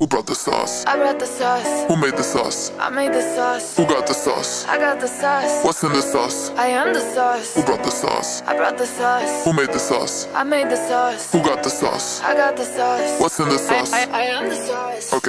Who brought the sauce? I brought the sauce. Who made the sauce? I made the sauce. Who got the sauce? I got the sauce. What's in the sauce? I am the sauce. Who brought the sauce? I brought the sauce. Who made the sauce? I made the sauce. Who got the sauce? I got the sauce. What's in the sauce? I am the sauce. Okay.